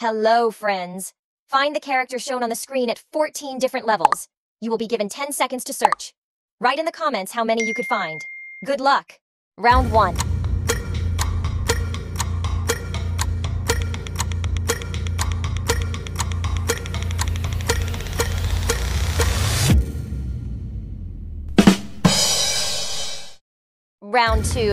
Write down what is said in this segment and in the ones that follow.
Hello, friends. Find the character shown on the screen at 14 different levels. You will be given 10 seconds to search. Write in the comments how many you could find. Good luck. Round 1. Round 2.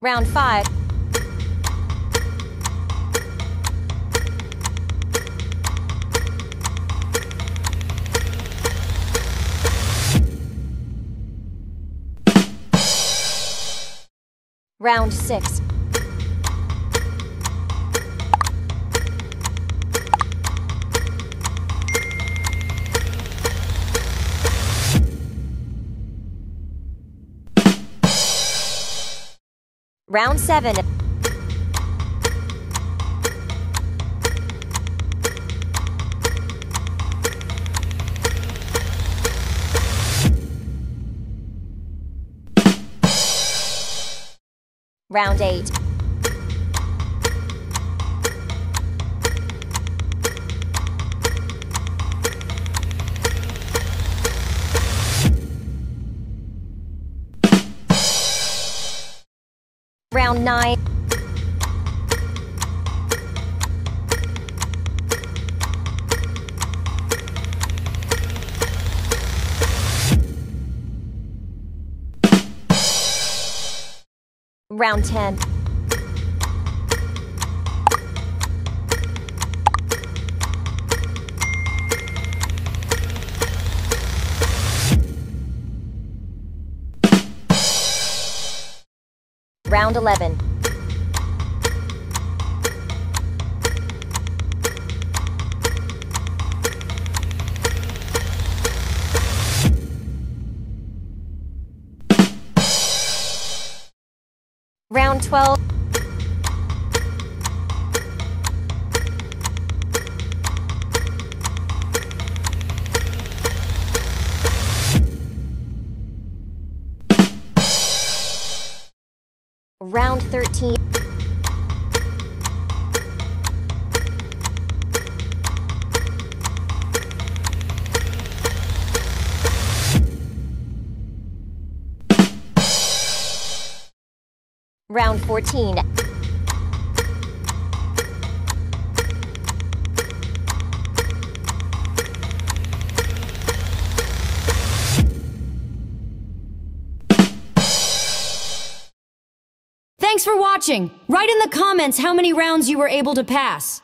Round 5. Round 6. Round 7. Round 8. Round 9. Round 10. Round 11. Round 12. Round 13. Round 14. Thanks for watching! Write in the comments how many rounds you were able to pass.